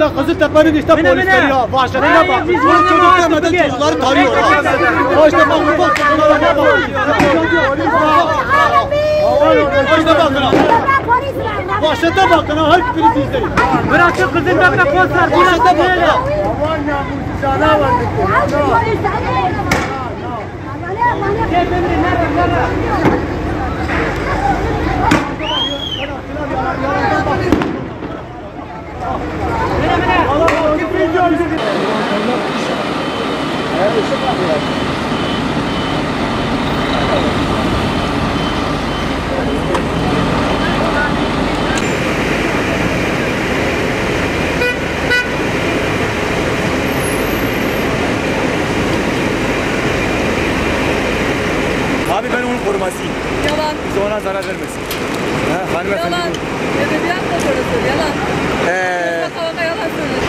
da Kızıltepe'nin işte polisleri ya. Vahşetine bak. Bu çocuklar neden çocukları tarıyor? İşte bak bu bak. İşte bakın ha. Vahşete bakın ha. Hep birisi izleyin. Bırakın Kızıltepe polisler. Vahşete bakın ha. Abi ben onu korumasıyım. Yalan. Biz ona zarar vermesin. Hanımefendi. Yalan. Edebiyat da söylüyor. Yalan. Kavga yalan söylüyor.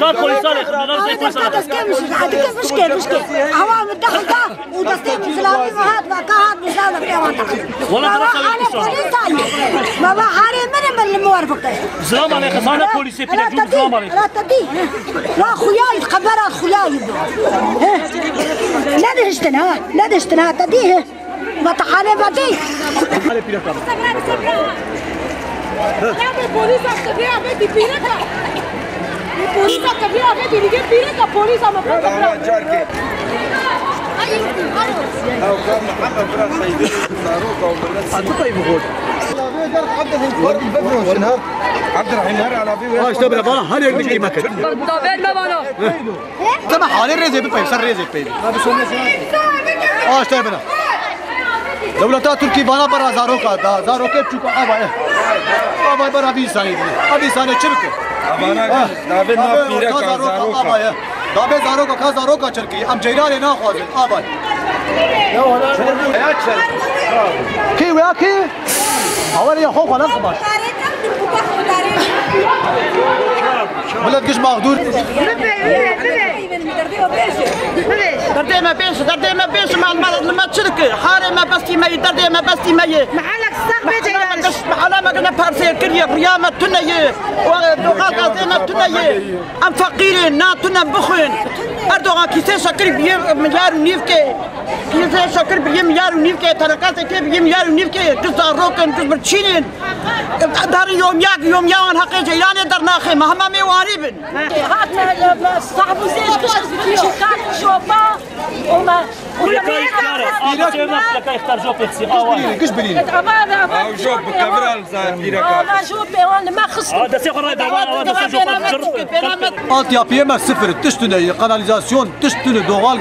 چهار پلیسال خودمان را زیر پلیس داشت. مشکل. اوام داخل دا و دستیم زلامی و هات و کهات میزنم پیام داد. ولی پلیسال بابا هری من ملمور بکش. زلام علی خزانه پلیسی پیدا جون زلام علی. راتدی را خویای خبرات خویای بود. نداشتن ها تدیه و تحاله بدی. حالا پیدا کردم. یه پلیس افتادی آبی پیدا کرد. Police का कभी आगे दिल्ली पीने का पुलिस हम अपना कपड़ा आज آبانا داده نابیره کازاروکا داده زاروکا کازاروکا چرکی ام جیرانی نخواهد آباد کی و کی اول یا خوب خالص باش ولاد کش مقدور داده ما بیش معلومات چرکی حالا ما بستی میاد داده ما بستی میاد علامة نبحث كريه ريامة تنيه وغازيمة تنيه أم فقيرين ناتنا بخون أردوغان كيسة شكر بمليار ونيفكي كيسة شكر بمليار ونيفكي تركات كيف بمليار ونيفكي جزء روكن جزء برشينين دار يوم يوان حقي جيراني درناخي مهما مواريبن هات صاحبو زيش كشك شكار جوبا وما لكي يختار جوب يخسي كش بليني أو جوب كبرال زايد بيركا لا جوب بيوان ما خصو هذا سي خرا دابا هذا سي جوب بيرامات يا بي ام صفر تشتني قناليزاسيون تشتني دوغال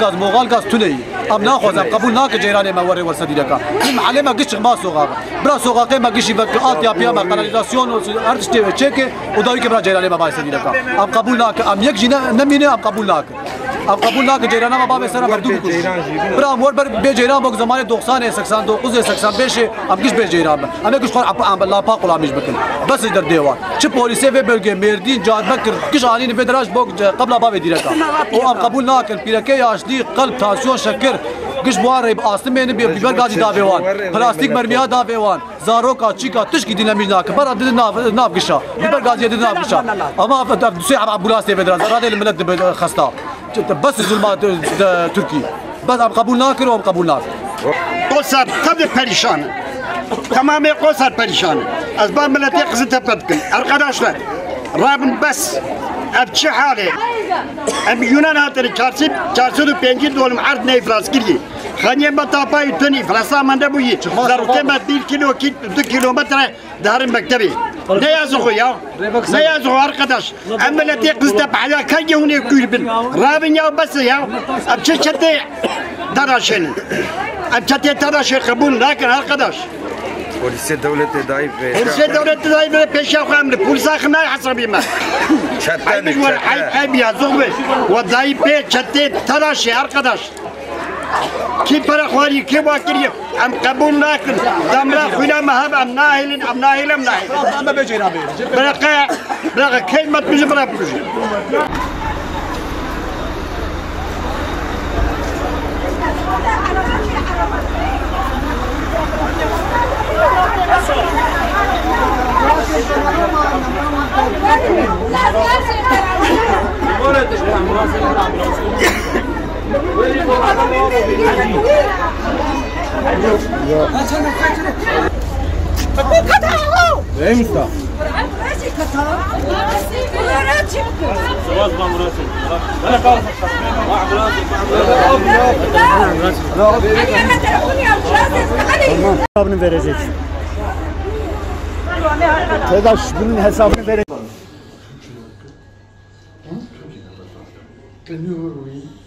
غاز تني ام ناخذ قبول ناك جيراني ما وري ورسدي لك المعلمه كش ما سوغا برا سوغا قيمه كش بكات يا بي ام قناليزاسيون ارشتي تشيكي ودايك برا جيراني ما بايسدي لك ام قبول ناك ام يك جينا نمينه ام قبول ناك جيرانه ما بابا سرا مردود برا مور بر بجيران بوك زمان 90 89 85 ام كش بجيران انا كش خور ام الله باقول امش بكن بس در ديوان شي بوليسي في بلغه مردين جاد بكر كش علينا بدراج بوك قبل باب ديركا او ام قبول ناكل بيركي اشدي قلب تاسيون شكر كش بواري باستمين بيبر غادي داويوان بلاستيك مرميا داويوان زاروكا تشيكا تشكي ديناميك ناك برا دينا بكشا بيبر غادي دينا بكشا اما سيحب عبولاسي بدراج هذا الملد خسته بس الظلمات تركي بس ام قبول ناكر وام قبول ناكر قصر قبل پریشانه تمام قصر پریشانه از بار ملتی قزلتپه بکن arkadaşlar رابن بس اب چه حاله ام یونان هاتن 450 دولم عرض نه افراز کردی خانیم با تاپای تونی فرسا منده بویی ضرورت ما 1 کیلومتر دارم مکتبی نه يا زخو أرقدش أما التي قصدت على كي هنا كيربن رابن يا بس يا أبشرتي دراشين قبول لكن أرقدش پلیس دولت ادعای پلیس دولت ادعای به پیش او خامل پلیس آخنا حسابی ما. چتنه چتنه. ای بیازوم و ادعای به چتی تلاش هرکداش. کی پر خواری کی باکریه؟ ام قبول نکن. دامرا خونه مهم ام ناهیلن ام ناهیلم ناهیل. دامرا بچه رابی. برای کی مات میشه برای پلیس. Hesabını vereceksin. Sedaş bunun hesabını vereceksin.